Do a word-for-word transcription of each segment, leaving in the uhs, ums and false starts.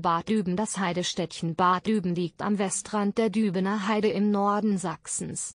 Bad Düben. Das Heidestädtchen Bad Düben liegt am Westrand der Dübener Heide im Norden Sachsens.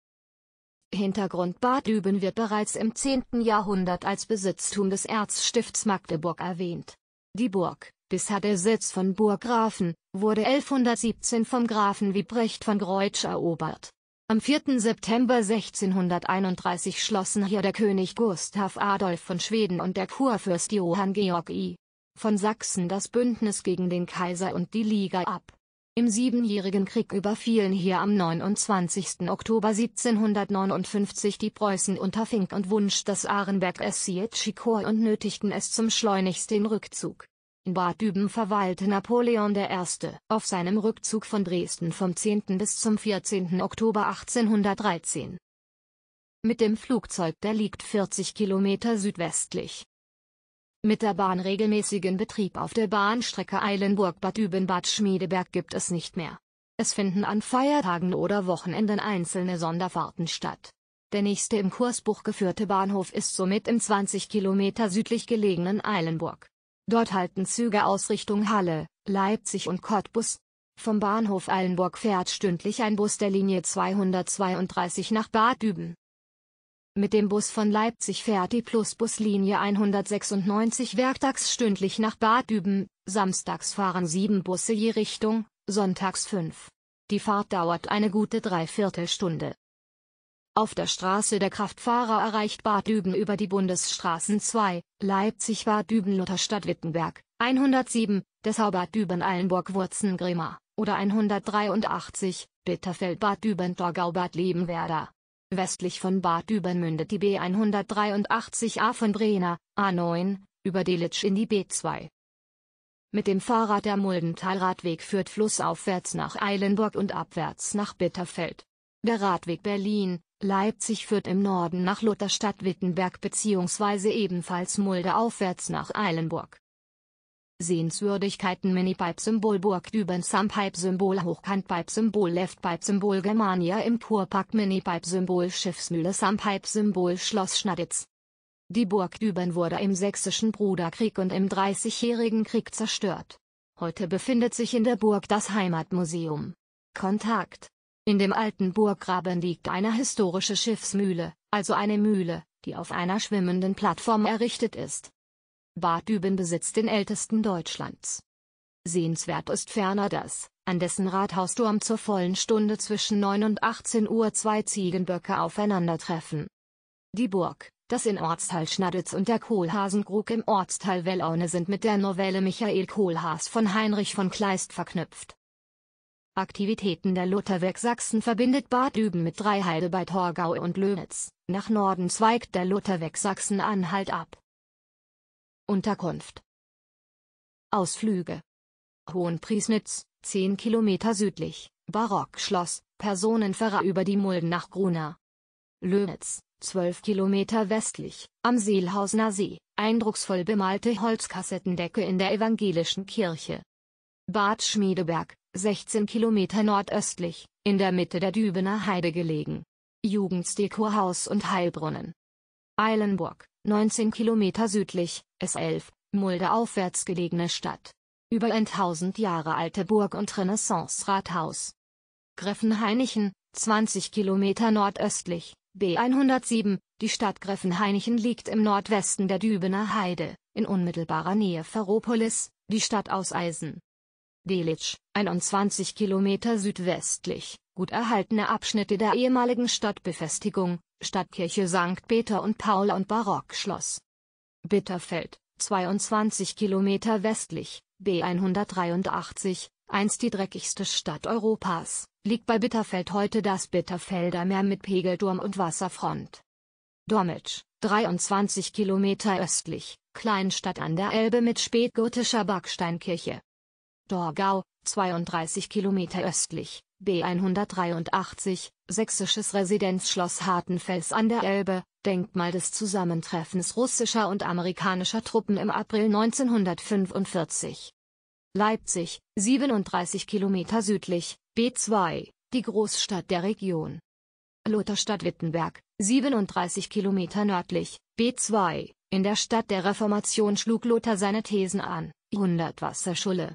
Hintergrund: Bad Düben wird bereits im zehnten Jahrhundert als Besitztum des Erzstifts Magdeburg erwähnt. Die Burg, bisher der Sitz von Burggrafen, wurde elfhundertsiebzehn vom Grafen Wiprecht von Groitzsch erobert. Am vierten September sechzehnhunderteinunddreißig schlossen hier der König Gustav Adolf von Schweden und der Kurfürst Johann Georg I. von Sachsen das Bündnis gegen den Kaiser und die Liga ab. Im Siebenjährigen Krieg überfielen hier am neunundzwanzigsten Oktober siebzehnhundertneunundfünfzig die Preußen unter Fink und Wunsch das Ahrenbergsche Korps und nötigten es zum schleunigsten Rückzug. In Bad Düben verweilte Napoleon der Erste auf seinem Rückzug von Dresden vom zehnten bis zum vierzehnten Oktober achtzehnhundertdreizehn. Mit dem Flugzeug der liegt vierzig Kilometer südwestlich. Mit der Bahn regelmäßigen Betrieb auf der Bahnstrecke Eilenburg-Bad Düben-Bad Schmiedeberg gibt es nicht mehr. Es finden an Feiertagen oder Wochenenden einzelne Sonderfahrten statt. Der nächste im Kursbuch geführte Bahnhof ist somit im zwanzig Kilometer südlich gelegenen Eilenburg. Dort halten Züge aus Richtung Halle, Leipzig und Cottbus. Vom Bahnhof Eilenburg fährt stündlich ein Bus der Linie zweihundertzweiunddreißig nach Bad Düben. Mit dem Bus von Leipzig fährt die Plus-Buslinie einhundertsechsundneunzig werktags stündlich nach Bad Düben, samstags fahren sieben Busse je Richtung, sonntags fünf. Die Fahrt dauert eine gute Dreiviertelstunde. Auf der Straße der Kraftfahrer erreicht Bad Düben über die Bundesstraßen zwei, Leipzig-Bad Düben, Lutherstadt-Wittenberg, einhundertsieben, Dessau-Bad Düben, Eilenburg-Wurzen, Gräma, oder einhundertdreiundachtzig, Bitterfeld, Bad Düben, Torgau, Bad Liebenwerda. Westlich von Bad Düben mündet die B einhundertdreiundachtzig a von Brehna, A neun, über Delitzsch in die B zwei. Mit dem Fahrrad der Muldentalradweg führt flussaufwärts nach Eilenburg und abwärts nach Bitterfeld. Der Radweg Berlin Leipzig führt im Norden nach Lutherstadt-Wittenberg bzw. ebenfalls Mulde aufwärts nach Eilenburg. Sehenswürdigkeiten: Mini-Pipe-Symbol Burg Düben, Sam-Pipe-Symbol Hochkant-Pipe-Symbol Left-Pipe-Symbol Germania im Kurpark, Mini-Pipe-Symbol Schiffsmühle, Sam-Pipe-Symbol Schloss Schnaditz. Die Burg Düben wurde im Sächsischen Bruderkrieg und im Dreißigjährigen Krieg zerstört. Heute befindet sich in der Burg das Heimatmuseum. Kontakt: In dem alten Burggraben liegt eine historische Schiffsmühle, also eine Mühle, die auf einer schwimmenden Plattform errichtet ist. Bad Düben besitzt den ältesten Deutschlands. Sehenswert ist ferner das, an dessen Rathausturm zur vollen Stunde zwischen neun und achtzehn Uhr zwei Ziegenböcke aufeinandertreffen. Die Burg, das im Ortsteil Schnaditz und der Kohlhaasenkrug im Ortsteil Wellaune sind mit der Novelle Michael Kohlhaas von Heinrich von Kleist verknüpft. Aktivitäten: Der Lutherweg Sachsen verbindet Bad Düben mit Dreiheide bei Torgau und Löhnitz, nach Norden zweigt der Lutherweg Sachsen-Anhalt ab. Unterkunft. Ausflüge: Hohenpriesnitz, zehn Kilometer südlich, Barockschloss, Personenfähre über die Mulden nach Gruna. Löhnitz, zwölf Kilometer westlich, am Seelhausener See, eindrucksvoll bemalte Holzkassettendecke in der evangelischen Kirche. Bad Schmiedeberg, sechzehn Kilometer nordöstlich, in der Mitte der Dübener Heide gelegen. Jugendstilkurhaus und Heilbrunnen. Eilenburg, neunzehn Kilometer südlich, S elf, Mulde aufwärts gelegene Stadt. Über tausend Jahre alte Burg und Renaissance-Rathaus. Gräfenhainichen, zwanzig Kilometer nordöstlich, B einhundertsieben, die Stadt Gräfenhainichen liegt im Nordwesten der Dübener Heide, in unmittelbarer Nähe Ferropolis, die Stadt aus Eisen. Delitzsch, einundzwanzig Kilometer südwestlich, gut erhaltene Abschnitte der ehemaligen Stadtbefestigung, Stadtkirche Sankt Peter und Paul und Barockschloss. Bitterfeld, zweiundzwanzig Kilometer westlich, B einhundertdreiundachtzig, einst die dreckigste Stadt Europas, liegt bei Bitterfeld, heute das Bitterfelder Meer mit Pegelturm und Wasserfront. Dormitsch, dreiundzwanzig Kilometer östlich, Kleinstadt an der Elbe mit spätgotischer Backsteinkirche. Torgau, zweiunddreißig Kilometer östlich, B einhundertdreiundachtzig, sächsisches Residenzschloss Hartenfels an der Elbe, Denkmal des Zusammentreffens russischer und amerikanischer Truppen im April neunzehnhundertfünfundvierzig. Leipzig, siebenunddreißig Kilometer südlich, B zwei, die Großstadt der Region. Lutherstadt-Wittenberg, siebenunddreißig Kilometer nördlich, B zwei, in der Stadt der Reformation schlug Luther seine Thesen an, Hundertwasserschulle.